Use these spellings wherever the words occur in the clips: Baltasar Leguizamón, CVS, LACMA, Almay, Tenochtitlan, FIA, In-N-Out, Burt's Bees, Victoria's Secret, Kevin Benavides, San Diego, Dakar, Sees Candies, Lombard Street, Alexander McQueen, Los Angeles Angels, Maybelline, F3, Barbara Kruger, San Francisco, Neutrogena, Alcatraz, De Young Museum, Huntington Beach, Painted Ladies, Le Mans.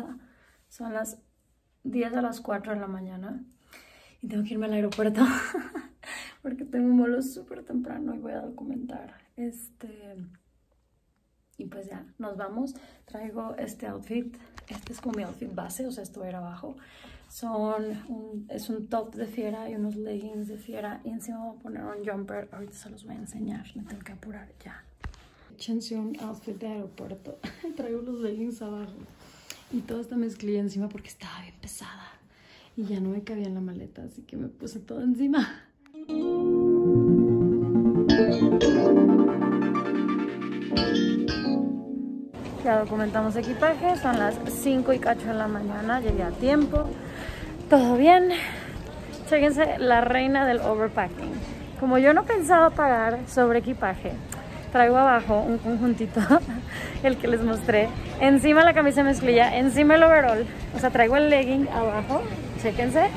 Holanda. Son las 10 a las 4 de la mañana. Y tengo que irme al aeropuerto porque tengo un vuelo súper temprano y voy a documentar. Y pues ya, nos vamos. Traigo este outfit. Este es como mi outfit base, o sea, esto va a ir abajo. Es un top de fiera y unos leggings de fiera. Y encima voy a poner un jumper. Ahorita se los voy a enseñar. Me tengo que apurar ya. Échense un outfit de aeropuerto. Traigo los leggings abajo. Y toda esta mezclilla encima porque estaba bien pesada. Y ya no me cabía en la maleta, así que me puse todo encima. Ya documentamos equipaje, son las 5 y cacho de la mañana, llegué a tiempo, todo bien. Chéquense la reina del overpacking. Como yo no pensaba pagar sobre equipaje, traigo abajo un conjuntito, el que les mostré, encima la camisa mezclilla, encima el overall, o sea, traigo el legging abajo, chéquense,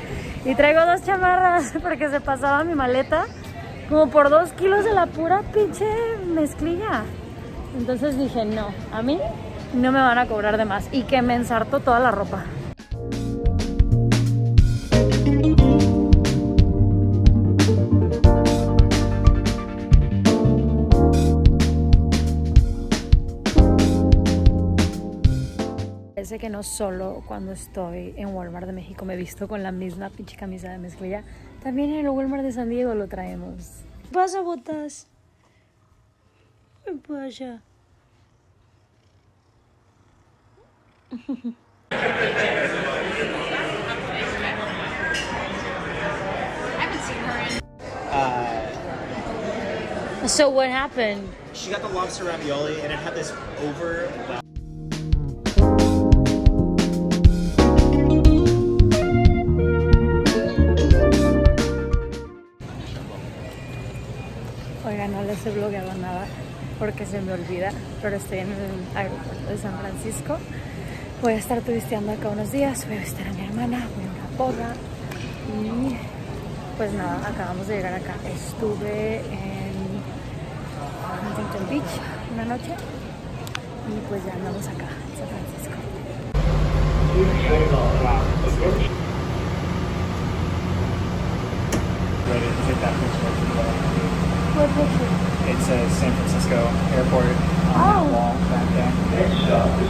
y traigo dos chamarras porque se pasaba mi maleta como por 2 kilos de la pura pinche mezclilla. Entonces dije, no, a mí no me van a cobrar de más. Y que me ensarto toda la ropa. Parece que no solo cuando estoy en Walmart de México me visto con la misma pinche camisa de mezclilla. También en el Walmart de San Diego lo traemos. Pasa, botas. ¿Qué pasa? So what happened? She got the lobster ravioli and it had this over... Oiga, no les he blogueado nada porque se me olvida, pero estoy en el aeropuerto de San Francisco. Voy a estar turisteando acá unos días, voy a visitar a mi hermana, voy a una boda y pues nada, acabamos de llegar acá. Estuve en Huntington Beach una noche y pues ya andamos acá en San Francisco. It says San Francisco Airport on the wall back there. Next stop is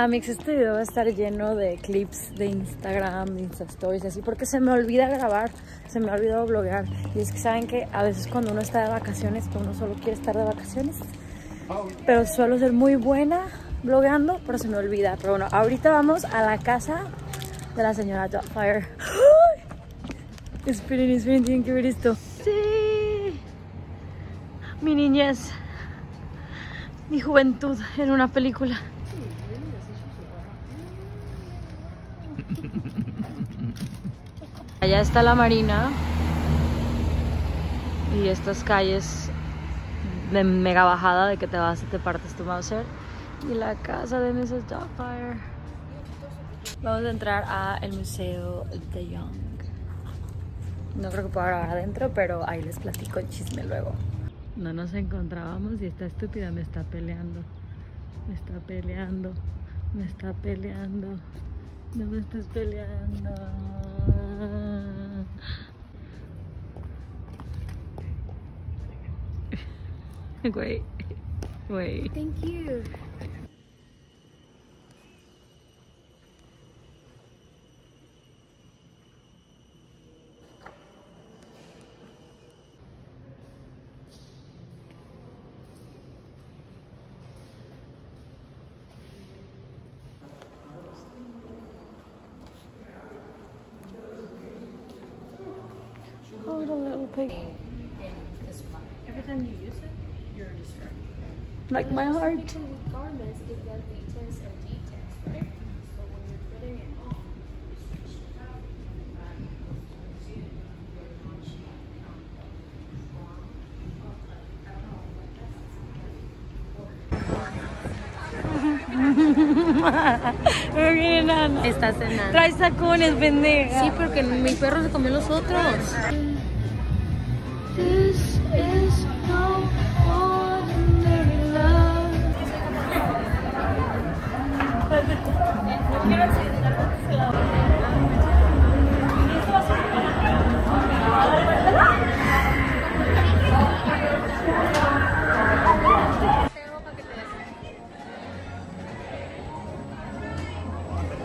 Amix, este video va a estar lleno de clips de Instagram, Insta Stories, así, porque se me olvida grabar, se me ha olvidado bloguear. Y es que saben que a veces cuando uno está de vacaciones, uno solo quiere estar de vacaciones, pero suelo ser muy buena blogueando, pero se me olvida. Pero bueno, ahorita vamos a la casa de la señora Dotfire. Esperen, esperen, tienen que ver esto. ¡Sí! Mi niñez, mi juventud en una película. Allá está la marina y estas calles de mega bajada de que te vas y te partes tu Mauser y la casa de Mrs. Dotfire. Vamos a entrar al museo De Young. No creo que pueda grabar adentro, pero ahí les platico el chisme luego. no nos encontrábamos y esta estúpida me está peleando. Me está peleando. Me está peleando. No me estás peleando. Güey. Güey. Thank you. Every time you use it, you're destroyed. Like my heart. Because with garments, it does the tense and detents, right? So when you're putting it on, it's stretched out. Está cenando. Trae tacones, pendeja. Sí, porque mi perro se comió los otros. This is no ordinary love.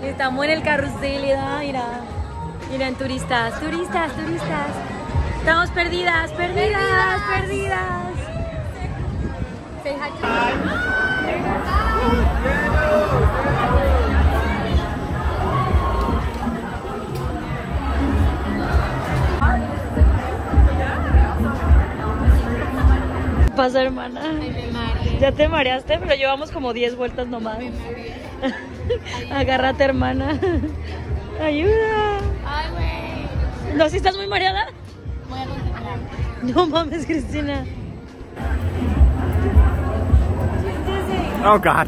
Estamos en el carrusel, mira, miren, turistas, turistas, turistas. Estamos perdidas, perdidas, perdidas. ¿Qué pasa, hermana? Ya te mareaste, pero llevamos como 10 vueltas nomás. Agárrate, hermana. Ayuda. Ay, güey. ¿No, si estás muy mareada? No mames, Cristina. Oh, God.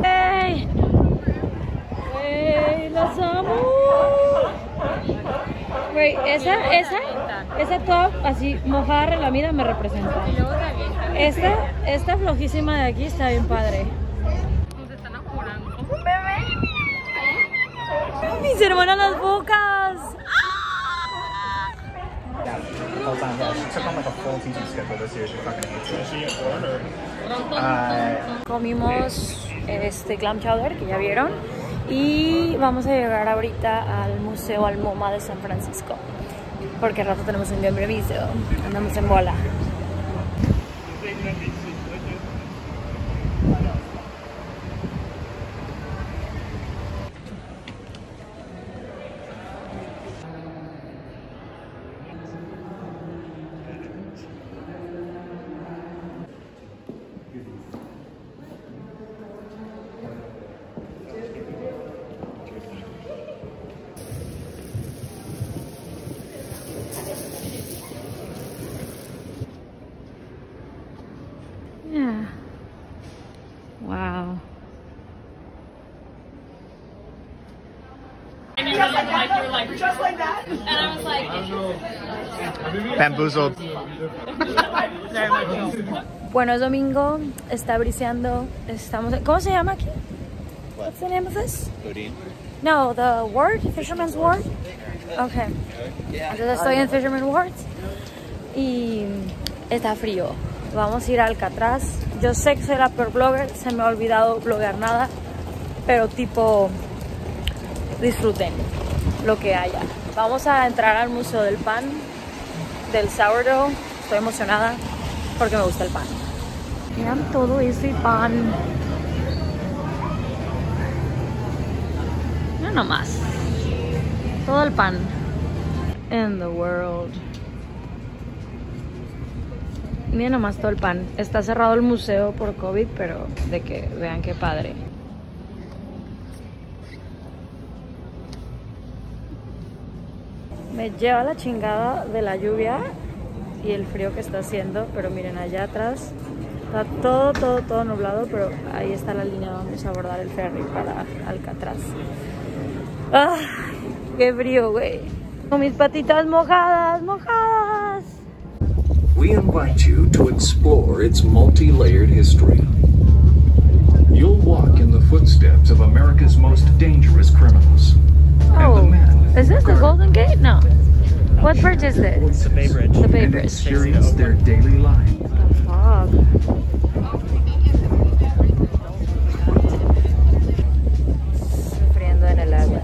Hey. Hey, los amo. Güey, esa top así mojada relamida me representa. Esta flojísima de aquí está bien padre. Nos están apurando. ¡Un bebé! ¡Mis hermanas las bocas! Comimos este clam chowder que ya vieron. Y vamos a llegar ahorita al Museo Almoma de San Francisco, porque al rato tenemos un compromiso. Andamos en bola. Just like that, and I was like, bamboozled. Bueno, es domingo, está briseando, estamos. ¿Cómo se llama aquí? What's the name of this? Boudin. No, the ward, Fisherman's Ward. Okay. Entonces estoy en Fisherman's Ward y está frío. Vamos a ir a Alcatraz. Yo sé que soy la peor blogger, se me ha olvidado bloguear nada, pero tipo disfruten lo que haya. Vamos a entrar al Museo del Pan, del sourdough. Estoy emocionada porque me gusta el pan. Miren todo ese pan. No nomás. Todo el pan. In the world. Miren nomás todo el pan. Está cerrado el museo por COVID, pero de que vean qué padre. Me lleva la chingada de la lluvia y el frío que está haciendo, pero miren, allá atrás está todo nublado, pero ahí está la línea donde vamos a abordar el ferry para Alcatraz. ¡Ay, qué frío, güey! Con mis patitas mojadas. We invite you to explore its multi-layered history. You'll walk in the footsteps of America's most dangerous criminals. Oh, is this the Golden Gate? No. What bridge is this? It's the Bay Bridge. The Bay Bridge. Experience their daily life. What the fuck? Sufriendo en el agua.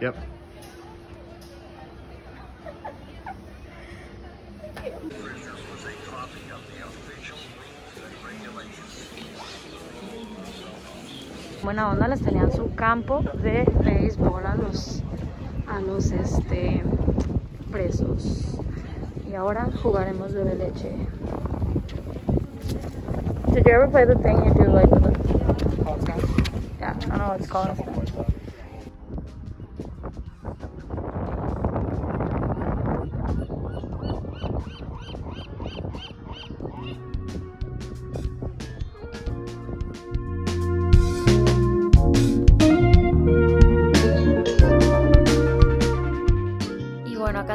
Yep. Buena onda, les tenían su campo de béisbol a los presos. Y ahora jugaremos de leche. Did you ever play the thing you do like with? Yeah, I don't know what it's called.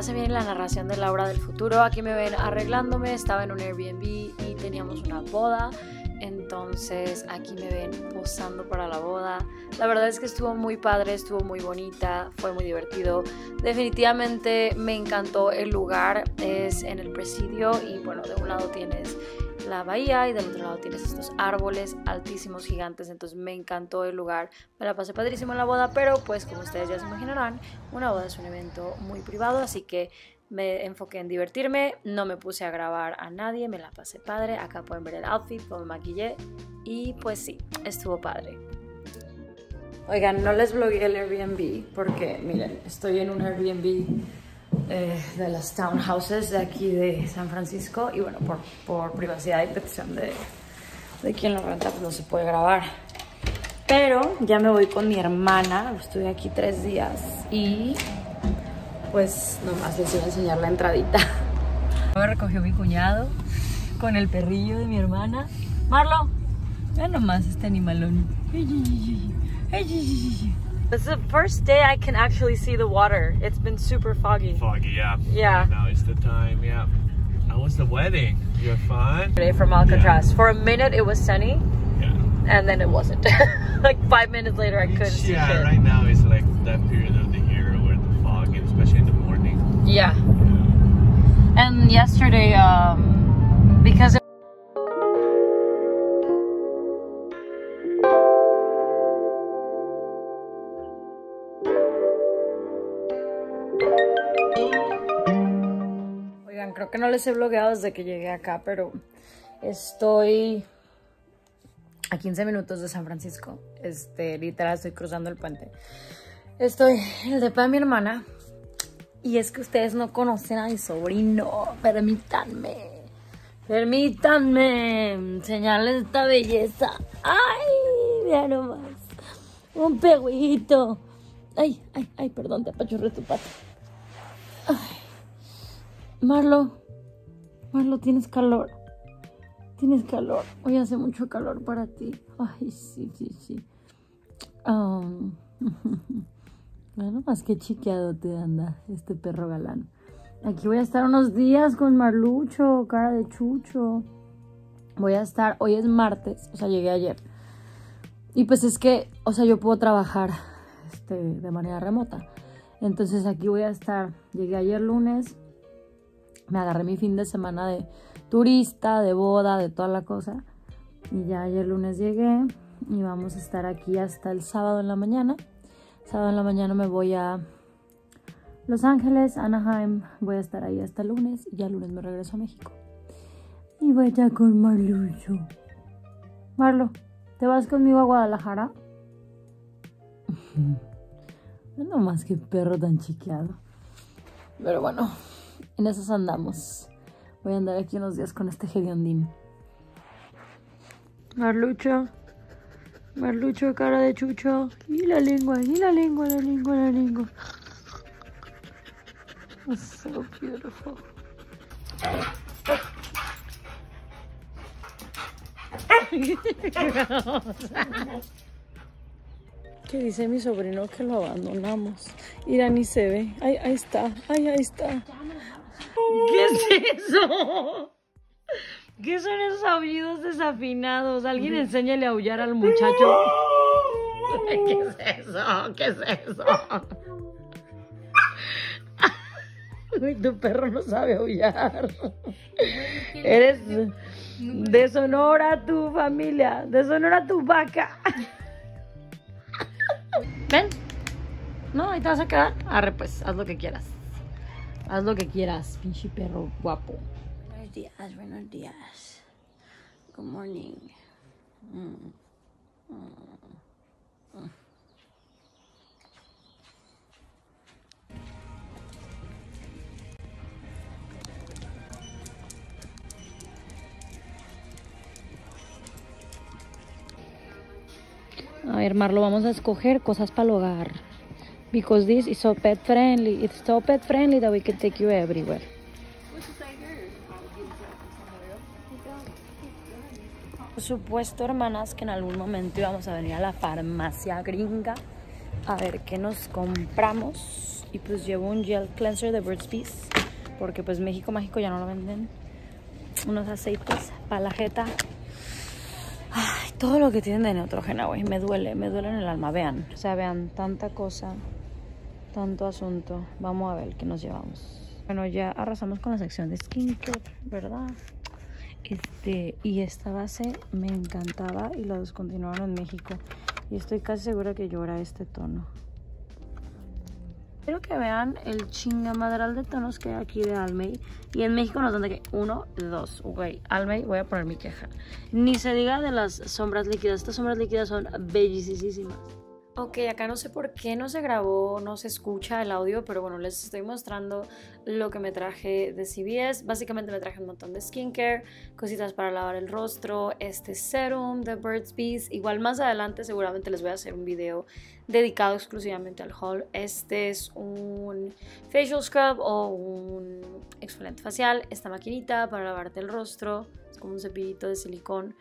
Se viene la narración de la obra del futuro. Aquí me ven arreglándome, estaba en un Airbnb y teníamos una boda, entonces aquí me ven posando para la boda. La verdad es que estuvo muy padre, estuvo muy bonita, fue muy divertido, definitivamente me encantó el lugar. Es en el presidio y bueno, de un lado tienes la bahía y del otro lado tienes estos árboles altísimos, gigantes, entonces me encantó el lugar, me la pasé padrísimo en la boda, pero pues como ustedes ya se imaginarán, una boda es un evento muy privado, así que me enfoqué en divertirme, no me puse a grabar a nadie, me la pasé padre. Acá pueden ver el outfit, cómo me maquillé y pues sí, estuvo padre. Oigan, no les vlogué el Airbnb porque miren, estoy en un Airbnb de las townhouses de aquí de San Francisco y bueno, por privacidad y petición de quien lo renta, pues no se puede grabar, pero ya me voy con mi hermana, estuve aquí 3 días y pues nomás les iba a enseñar la entradita. Me recogió mi cuñado con el perrillo de mi hermana. Marlo, ya nomás este animalón. It's the first day I can actually see the water. It's been super foggy. Foggy, yeah. Yeah. Now it's the time, yeah. How was the wedding? You were fine? Today from Alcatraz. Yeah. For a minute it was sunny. Yeah. And then it wasn't. Like 5 minutes later I couldn't see it. Yeah, right now it's like that period of the year where the fog, especially in the morning. Yeah. Yeah. And yesterday, because creo que no les he vlogueado desde que llegué acá, pero estoy a 15 minutos de San Francisco. Literal, estoy cruzando el puente. Estoy en el depa de mi hermana. Y es que ustedes no conocen a mi sobrino. Permítanme enseñarles esta belleza. ¡Ay! Vean nomás. Un peguito. Ay, perdón, te apachurré tu pata. Ay. Marlo, tienes calor, hoy hace mucho calor para ti. Ay, sí. Bueno, más que chiqueado te anda este perro galán. Aquí voy a estar unos días con Marlucho, cara de chucho. Hoy es martes, o sea, llegué ayer. Y pues es que, o sea, yo puedo trabajar de manera remota. Entonces aquí voy a estar, llegué ayer lunes. Me agarré mi fin de semana de turista, de boda, de toda la cosa. Y ya ayer lunes llegué y vamos a estar aquí hasta el sábado en la mañana. Sábado en la mañana me voy a Los Ángeles, Anaheim, voy a estar ahí hasta el lunes y ya el lunes me regreso a México. Y voy a estar con Marlucho. Marlo, ¿te vas conmigo a Guadalajara? No más que perro tan chiqueado. Pero bueno, en esas andamos. Voy a andar aquí unos días con este hediondín. Marlucho, Marlucho, cara de chucho. Y la lengua, y la lengua, la lengua, la lengua. It's so beautiful. Que dice mi sobrino que lo abandonamos. Mira, ni se ve. Ay, ahí está. Ay, ahí está. ¿Qué es eso? ¿Qué son esos aullidos desafinados? Alguien enséñale a aullar al muchacho. ¿Qué es eso? ¿Qué es eso? Uy, tu perro no sabe aullar. Eres deshonora tu familia, deshonora tu vaca. Ven. No, ahí te vas a quedar. Arre, pues, haz lo que quieras. Haz lo que quieras, pinche perro guapo. Buenos días, buenos días. Good morning. A ver, Marlo, vamos a escoger cosas para el hogar. Because this is so pet friendly. It's so pet friendly that we can take you everywhere. Por supuesto, hermanas, que en algún momento íbamos a venir a la farmacia gringa a ver qué nos compramos. Y pues llevo un gel cleanser de Burt's Bees, porque pues México Mágico ya no lo venden. Unos aceites para la jeta. Ay, todo lo que tienen de Neutrogena, güey, me duele en el alma, vean. O sea, vean, tanta cosa, tanto asunto. Vamos a ver qué nos llevamos. Bueno, ya arrasamos con la sección de skincare, ¿verdad? Y esta base me encantaba y la descontinuaron en México. Y estoy casi segura que yo era este tono. Quiero que vean el chingamadral de tonos que hay aquí de Almay. Y en México nos dan de que 1, 2. Güey, Almay, voy a poner mi queja. Ni se diga de las sombras líquidas. Estas sombras líquidas son bellísimas. Ok, acá no sé por qué no se grabó, no se escucha el audio, pero bueno, les estoy mostrando lo que me traje de CVS. Básicamente me traje un montón de skincare, cositas para lavar el rostro, este serum de Burt's Bees. Igual más adelante seguramente les voy a hacer un video dedicado exclusivamente al haul. Este es un facial scrub o un exfoliante facial, esta maquinita para lavarte el rostro, es como un cepillito de silicón.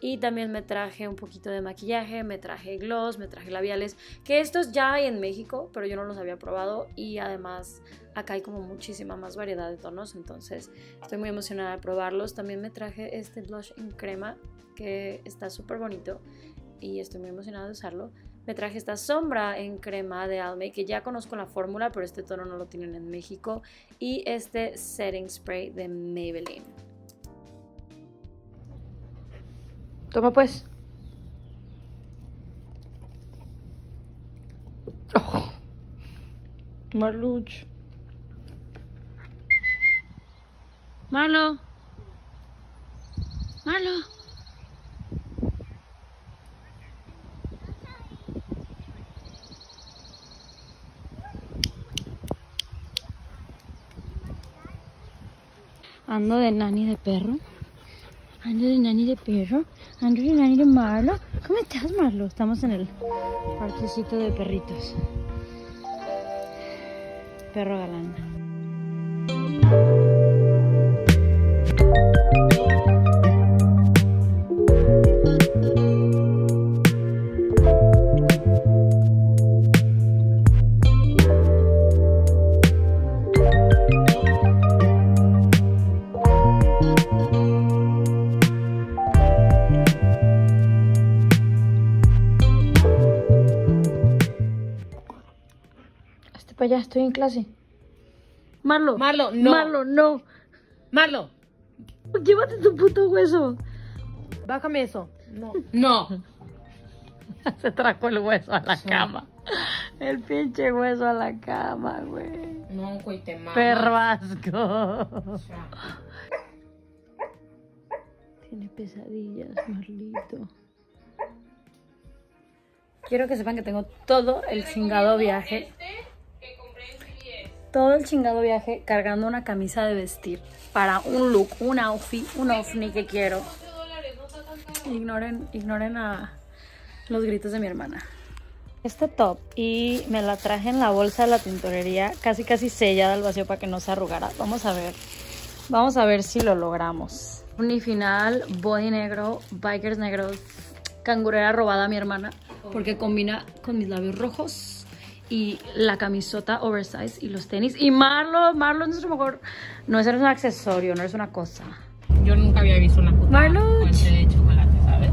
Y también me traje un poquito de maquillaje, me traje gloss, me traje labiales, que estos ya hay en México, pero yo no los había probado. Y además acá hay como muchísima más variedad de tonos, entonces estoy muy emocionada de probarlos. También me traje este blush en crema, que está súper bonito y estoy muy emocionada de usarlo. Me traje esta sombra en crema de Almay, que ya conozco la fórmula, pero este tono no lo tienen en México. Y este setting spray de Maybelline. Toma pues. Oh. Marluch. Marlo. Marlo. Ando de nani de perro. Ando de nani de perro. Ando de nani de Marlo. ¿Cómo estás, Marlo? Estamos en el parquecito de perritos. Perro galán. Pues ya estoy en clase. Marlo, Marlo, no. Marlo, no. Marlo, llévate tu puto hueso. Bájame eso. No. No. Se trajo el hueso a la cama. El pinche hueso a la cama, güey. No, güey, te mamas. Perro asco. O sea. Tiene pesadillas, Marlito. Quiero que sepan que tengo todo el chingado viaje. Todo el chingado viaje cargando una camisa de vestir para un look, un outfit que quiero. Ignoren a los gritos de mi hermana. Este top y me la traje en la bolsa de la tintorería, casi sellada al vacío para que no se arrugara. Vamos a ver si lo logramos. Unifinal, body negro, bikers negros, cangurera robada a mi hermana porque combina con mis labios rojos y la camisota oversize y los tenis. Y Marlo es nuestro mejor. No, eso no es un accesorio, no es una cosa. Yo nunca había visto una puta fuente de chocolate, ¿sabes?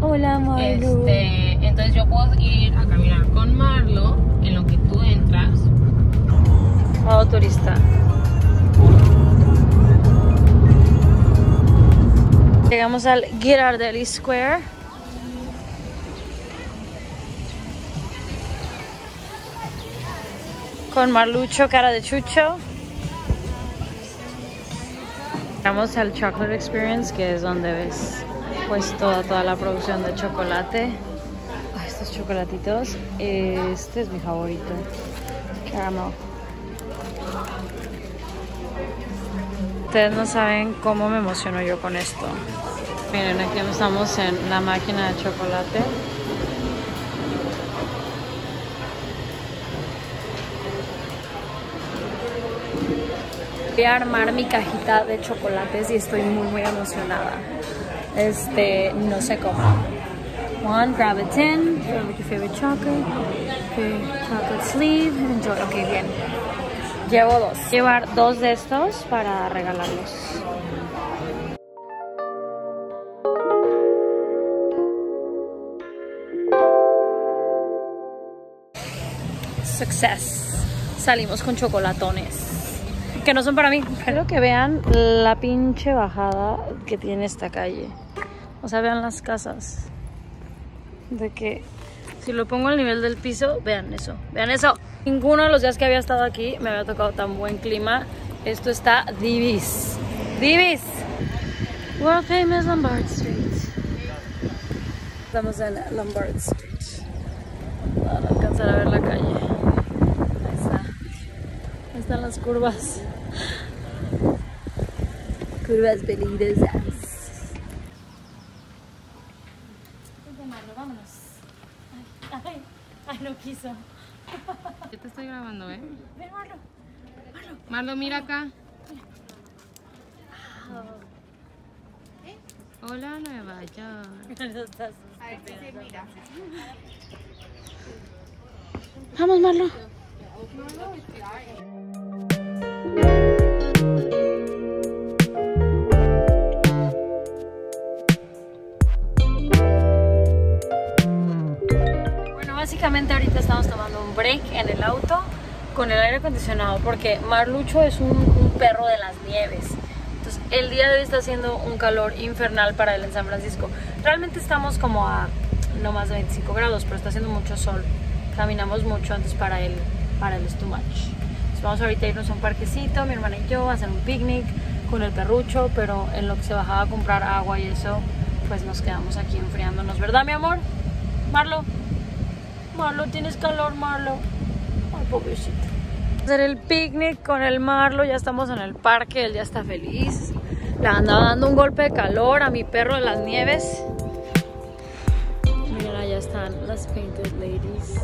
Hola, Marlo. Entonces yo puedo ir a caminar con Marlo en lo que tú entras. Oh, turista. Llegamos al Ghirardelli Square. Con Marlucho, cara de chucho. Vamos al Chocolate Experience, que es donde ves pues toda la producción de chocolate. Ay, estos chocolatitos. Este es mi favorito. Caramel. Ustedes no saben cómo me emociono yo con esto. Miren, aquí estamos en la máquina de chocolate. Voy a armar mi cajita de chocolates y estoy muy emocionada. No sé cómo. One, grab a tin, your favorite chocolate, okay, chocolate sleeve, enjoy. Ok, bien. Llevo dos. Llevar dos de estos para regalarlos. Success. Salimos con chocolatones. Que no son para mí. Espero que vean la pinche bajada que tiene esta calle. O sea, vean las casas. De que si lo pongo al nivel del piso, vean eso. Vean eso. Ninguno de los días que había estado aquí me había tocado tan buen clima. Esto está divis. Divis. World famous Lombard Street. Estamos en Lombard Street. Para alcanzar a ver la calle. Ahí está. Ahí están las curvas. Curvas peligrosas. Vámonos. Ay, no quiso. Yo te estoy grabando, ¿eh? Ven, Marlo. Marlo, mira acá. Hola, Nueva York. A ver si se mira. Vamos, Marlo. Básicamente ahorita estamos tomando un break en el auto con el aire acondicionado porque Marlucho es un perro de las nieves. Entonces el día de hoy está haciendo un calor infernal para él en San Francisco. Realmente estamos como a no más de 25 grados, pero está haciendo mucho sol. Caminamos mucho antes para él es too much. Entonces vamos ahorita a irnos a un parquecito, mi hermana y yo, a hacer un picnic con el perrucho, pero en lo que se bajaba a comprar agua y eso, pues nos quedamos aquí enfriándonos. ¿Verdad, mi amor? Marlo. Marlo, tienes calor, Marlo. Ay, pobrecito. Hacer el picnic con el Marlo. Ya estamos en el parque, él ya está feliz. Le andaba dando un golpe de calor a mi perro de las nieves. Miren, allá están las Painted Ladies.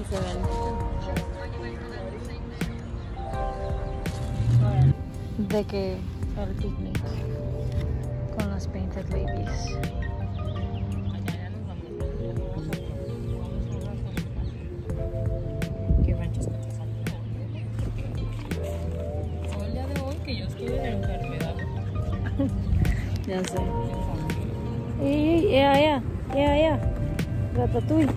Y se ven. De que el picnic con las Painted Ladies. Ya sé. Ya. Ratatouille.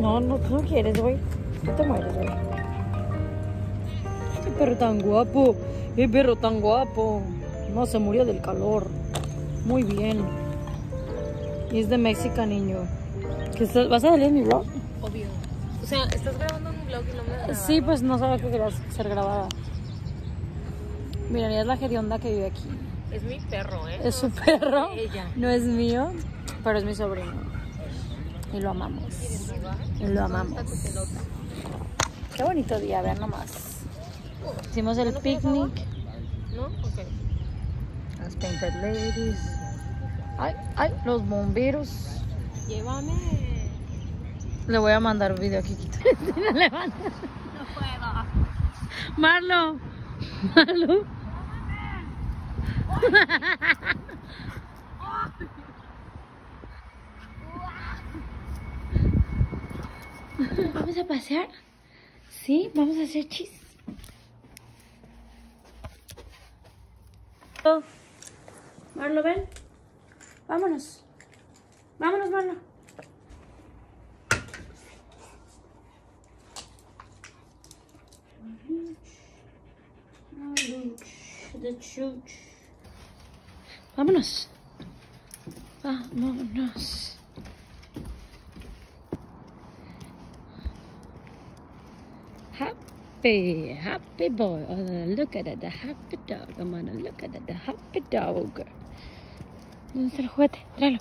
No, tú no quieres, güey. Tú te mueres, güey. Qué perro tan guapo. No se murió del calor. Muy bien. Y es de Mexican niño. ¿Vas a salir en mi vlog? Obvio. O sea, estás grabando un vlog y no me grababa. Sí, pues no sabía que quería ser grabada. Mira, mira, es la gerionda que vive aquí. Es mi perro, ¿eh? Es su perro. Ella. No es mío, pero es mi sobrino. Y lo amamos. Y lo amamos. Qué bonito día, vean nomás. Hicimos el picnic. ¿No? Ok. Las Painted Ladies. Ay, ay, los bomberos. Llévame. Le voy a mandar un video a Kikito. No le mando. No puedo. Marlo. Marlo. ¿Vamos a pasear? Sí, vamos a hacer chis. Marlo, ven. Vámonos. Vámonos, Marlo. The church. Vámonos. Vámonos. Happy, happy boy. Oh, look at it, the happy dog. Oh, man, look at it, the happy dog. ¿Dónde está el juguete? Tráelo.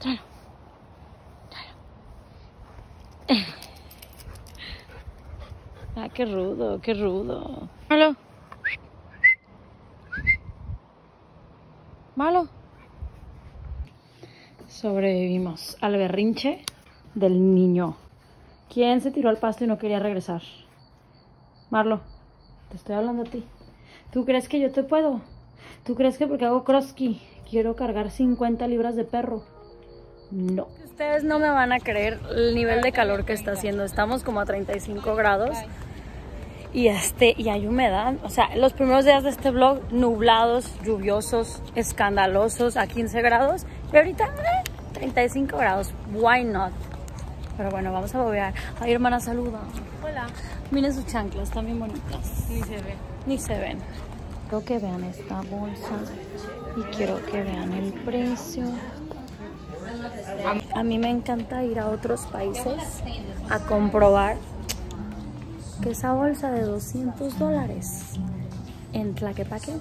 Tráelo. Tráelo. Ah, qué rudo, qué rudo. Hola. Malo. Sobrevivimos al berrinche del niño. ¿Quién se tiró al pasto y no quería regresar? Marlo, te estoy hablando a ti. ¿Tú crees que yo te puedo? ¿Tú crees que porque hago crossky quiero cargar 50 libras de perro? No. Ustedes no me van a creer el nivel de calor que está haciendo. Estamos como a 35 grados. Y hay humedad. O sea, los primeros días de este vlog, nublados, lluviosos, escandalosos, a 15 grados. Y ahorita, 35 grados. Why not? Pero bueno, vamos a bobear. Ay, hermana, saluda. Hola. Miren sus chanclas, están bien bonitas. Ni se ven. Ni se ven. Quiero que vean esta bolsa. Y quiero que vean el precio. A mí me encanta ir a otros países a comprobar que esa bolsa de $200 en Tlaquepaque,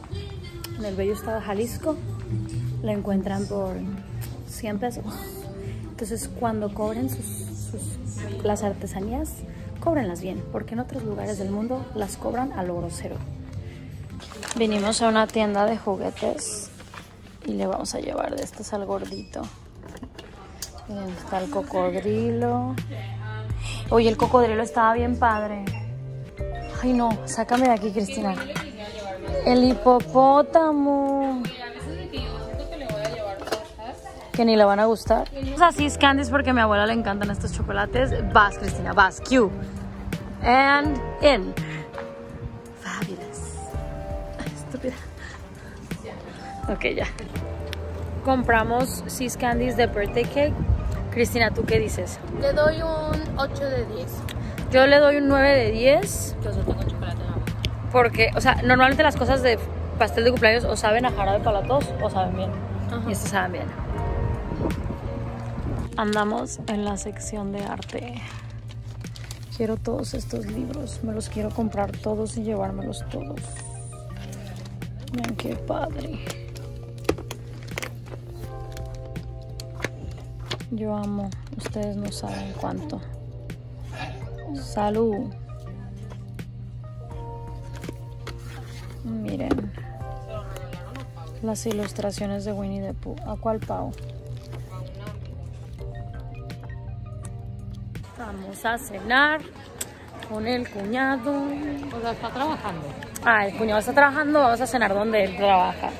en el bello estado de Jalisco, la encuentran por 100 pesos. Entonces, cuando cobren las artesanías, cóbrenlas bien, porque en otros lugares del mundo las cobran a lo grosero. Venimos a una tienda de juguetes y le vamos a llevar de estas al gordito. Ahí está el cocodrilo. Oye, el cocodrilo estaba bien padre. Ay, no, sácame de aquí, Cristina. El hipopótamo. Que ni le van a gustar. Vamos a Sees Candies porque a mi abuela le encantan estos chocolates. Vas, Cristina, vas. Q. And in. Fabulous. Ay, estúpida. Ok, ya. Compramos Sees Candies de birthday cake. Cristina, ¿tú qué dices? Le doy un 8 de 10. Yo le doy un 9 de 10. Yo solo tengo chocolate en la boca. Porque, o sea, normalmente las cosas de pastel de cumpleaños o saben a jarabe para la tos o saben bien. Ajá. Y estos saben bien. Andamos en la sección de arte. Quiero todos estos libros. Me los quiero comprar todos y llevármelos todos. Miren qué padre. Yo amo, ustedes no saben cuánto. ¡Salud! Miren las ilustraciones de Winnie the Pooh. ¿A cuál Pau? Vamos a cenar con el cuñado. O sea, está trabajando. Ah, el cuñado está trabajando, vamos a cenar donde él trabaja.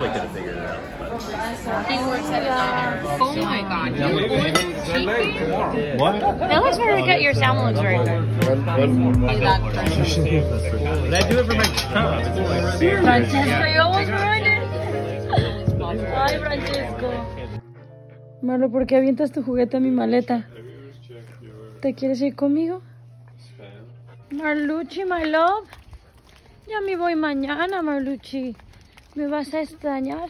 I could have figured it out, but... He works at his own. Oh my god, you ordered chicken? What? That looks very good, your salmon looks very good. Exactly. I do it for my child. Francesco, you almost ruined it! Ay, Francesco. Marlo, ¿por qué avientas tu juguete a mi maleta? ¿Te quieres ir conmigo? Marluchi, my love. Ya me voy mañana, Marluchi. ¿Me vas a extrañar?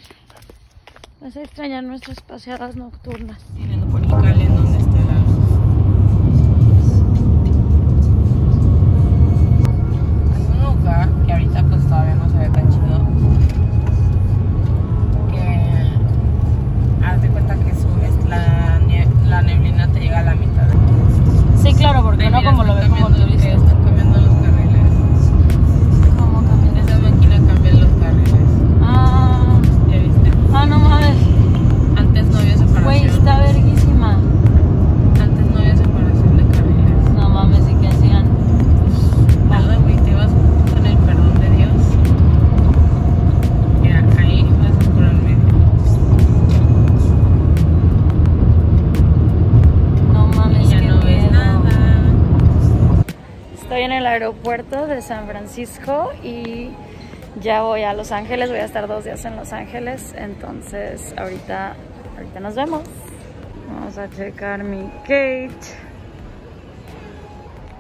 Vas a extrañar nuestras paseadas nocturnas. Mirando por el cable en donde está la... Hay un lugar que ahorita pues todavía no se ve tan chido, que haz de cuenta que subes la neblina, te llega a la mitad de... Sí, claro, porque no como lo ves como turista. Están cambiando los carriles. ¿Cómo cambian? Esa máquina cambia los carriles. Ah, ¿ya viste? Ah, no mames. Antes no había separación. Güey, está verguísima. Antes no había separación de carriles. No mames, ¿y qué hacían? Nada, güey, te vas con el perdón de Dios. Mira, ahí vas por el medio. No mames, y ya no ves nada. Estoy en el aeropuerto de San Francisco y... ya voy a Los Ángeles, voy a estar 2 días en Los Ángeles, entonces ahorita nos vemos. Vamos a checar mi gate.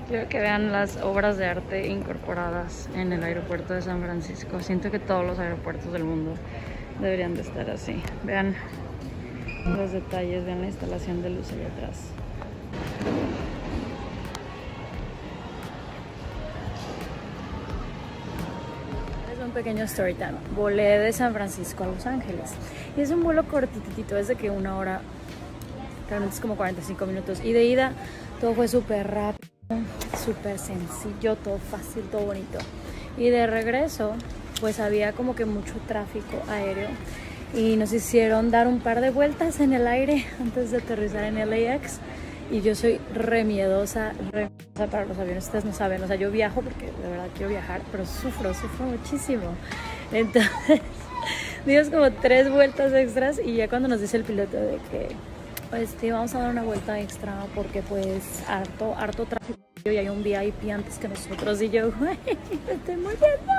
Quiero que vean las obras de arte incorporadas en el aeropuerto de San Francisco. Siento que todos los aeropuertos del mundo deberían de estar así. Vean los detalles, vean la instalación de luz allá atrás. Pequeño story time. Volé de San Francisco a Los Ángeles y es un vuelo cortitito, es de que 1 hora, realmente es como 45 minutos, y de ida todo fue súper rápido, súper sencillo, todo fácil, todo bonito, y de regreso pues había como que mucho tráfico aéreo y nos hicieron dar un par de vueltas en el aire antes de aterrizar en LAX. Y yo soy re miedosa para los aviones, ustedes no saben, o sea, yo viajo porque de verdad quiero viajar, pero sufro muchísimo. Entonces, dimos como 3 vueltas extras y ya cuando nos dice el piloto de que, pues, sí, vamos a dar una vuelta extra porque, pues, harto tráfico y hay un VIP antes que nosotros, y yo, güey, me estoy muriendo.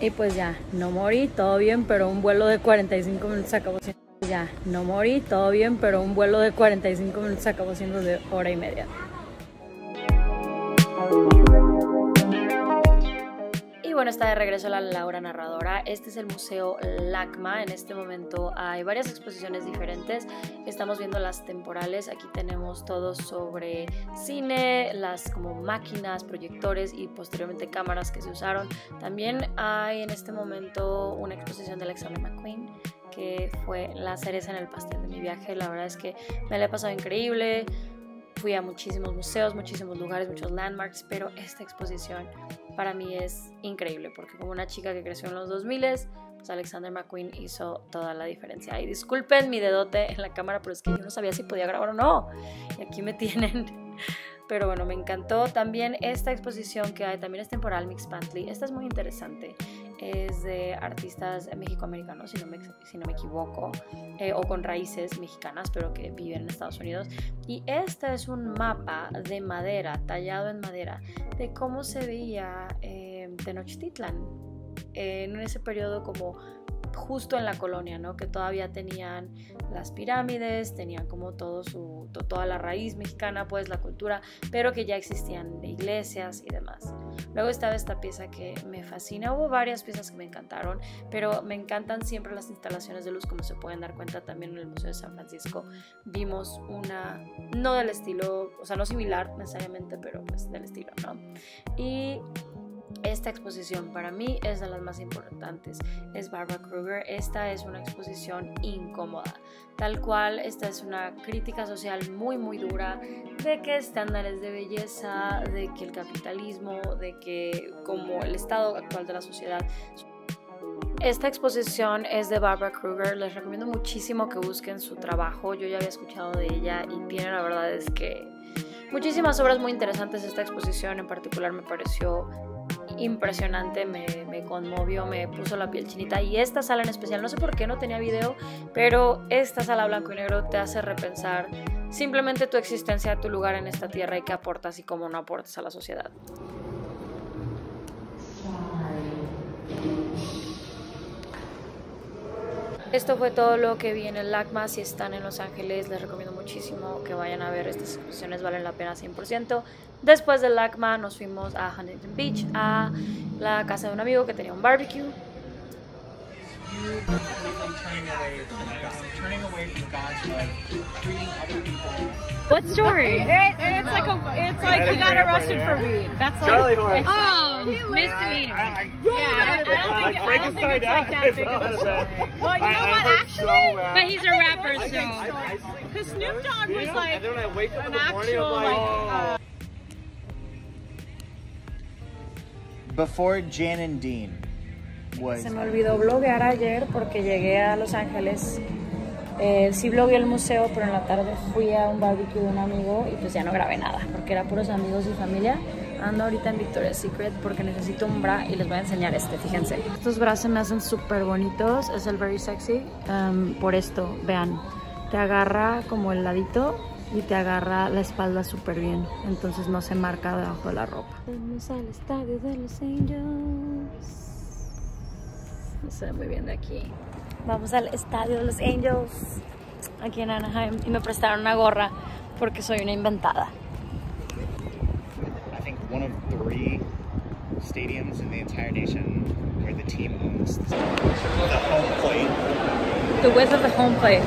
Y pues ya, no morí, todo bien, pero un vuelo de 45 minutos acabó siendo... Ya, no morí, todo bien, pero un vuelo de 45 minutos acabó siendo de 1 hora y media. Y bueno, está de regreso la Laura narradora. Este es el Museo LACMA. En este momento hay varias exposiciones diferentes. Estamos viendo las temporales. Aquí tenemos todo sobre cine, las como máquinas, proyectores y posteriormente cámaras que se usaron. También hay en este momento una exposición de Alexander McQueen, que fue la cereza en el pastel de mi viaje. La verdad es que me la he pasado increíble, fui a muchísimos museos, muchísimos lugares, muchos landmarks, pero esta exposición para mí es increíble, porque como una chica que creció en los 2000s, pues Alexander McQueen hizo toda la diferencia. Y disculpen mi dedote en la cámara, pero es que yo no sabía si podía grabar o no, y aquí me tienen. Pero bueno, me encantó también esta exposición que hay, también es temporal, Mixpantli. Esta es muy interesante, es de artistas mexicoamericanos, si no me equivoco, o con raíces mexicanas, pero que viven en Estados Unidos. Y este es un mapa de madera, tallado en madera, de cómo se veía Tenochtitlan en ese periodo como... justo en la colonia, ¿no? Que todavía tenían las pirámides, tenían como toda la raíz mexicana, pues la cultura, pero que ya existían iglesias y demás. Luego estaba esta pieza que me fascina, hubo varias piezas que me encantaron, pero me encantan siempre las instalaciones de luz, como se pueden dar cuenta también en el Museo de San Francisco. Vimos una, no del estilo, o sea, no similar necesariamente, pero pues del estilo, ¿no? Y... esta exposición para mí es de las más importantes, es Barbara Kruger. Esta es una exposición incómoda, tal cual. Esta es una crítica social muy dura, de que estándares de belleza, de que el capitalismo, de que como el estado actual de la sociedad. Esta exposición es de Barbara Kruger, les recomiendo muchísimo que busquen su trabajo, yo ya había escuchado de ella y tiene, la verdad es que muchísimas obras muy interesantes. Esta exposición en particular me pareció impresionante, me conmovió, me puso la piel chinita. Y esta sala en especial, no sé por qué no tenía video, pero esta sala blanco y negro te hace repensar simplemente tu existencia, tu lugar en esta tierra y qué aportas y cómo no aportas a la sociedad. Esto fue todo lo que vi en el LACMA. Si están en Los Ángeles, les recomiendo muchísimo que vayan a ver. Estas exposiciones valen la pena 100%. Después del LACMA nos fuimos a Huntington Beach, a la casa de un amigo que tenía un barbecue. What story? It's like he got arrested for weed. That's like misdemeanor. I don't think it's like that big of a story. Well, you know what? Actually, but he's a rapper, so because Snoop Dogg was like an actual like. Before Jan and Dean. Se me olvidó bloguear ayer porque llegué a Los Ángeles. Sí blogueé el museo, pero en la tarde fui a un barbecue de un amigo y pues ya no grabé nada porque era puros amigos y familia. Ando ahorita en Victoria's Secret porque necesito un bra y les voy a enseñar este, fíjense. Estos bras se me hacen súper bonitos, es el Very Sexy. Por esto, vean, te agarra como el ladito y te agarra la espalda súper bien. Entonces no se marca debajo de la ropa. Vamos al estadio de Los Angels. No se ve muy bien de aquí. Vamos al estadio de Los Angels aquí en Anaheim y me prestaron una gorra porque soy una inventada. I think one of three stadiums in the entire nation where the team owns the home plate. The width of the home plate.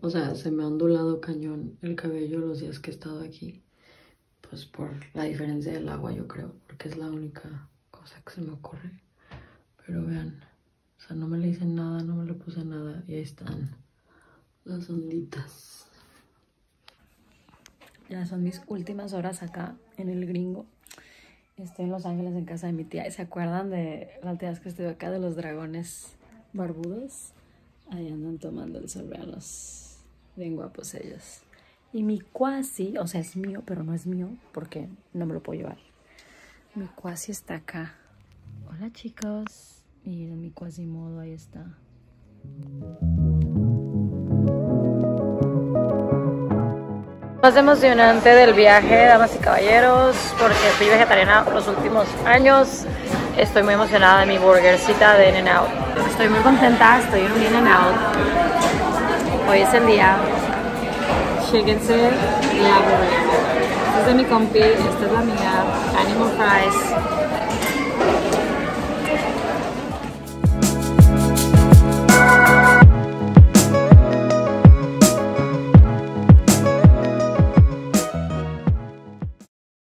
O sea, se me ha ondulado cañón el cabello los días que he estado aquí. Pues por la diferencia del agua, yo creo. Porque es la única cosa que se me ocurre. Pero vean, o sea, no me le hice nada, no me le puse nada. Y ahí están las onditas. Ya son mis últimas horas acá en el gringo. Estoy en Los Ángeles en casa de mi tía. ¿Y se acuerdan de las tías que estuve acá de los dragones barbudos? Ahí andan tomando el sol, veanlos. Bien guapos ellos. Y mi cuasi, o sea, es mío, pero no es mío porque no me lo puedo llevar. Mi cuasi está acá. Hola, chicos. Miren, mi Quasimodo, ahí está. Más emocionante del viaje, damas y caballeros, porque fui vegetariana los últimos años. Estoy muy emocionada de mi burgercita de In-N-Out. Estoy muy contenta, estoy en un In-N-Out. Hoy es el día. Chéquense la burger. Esta es de mi compi, esta es la mía. Animal fries.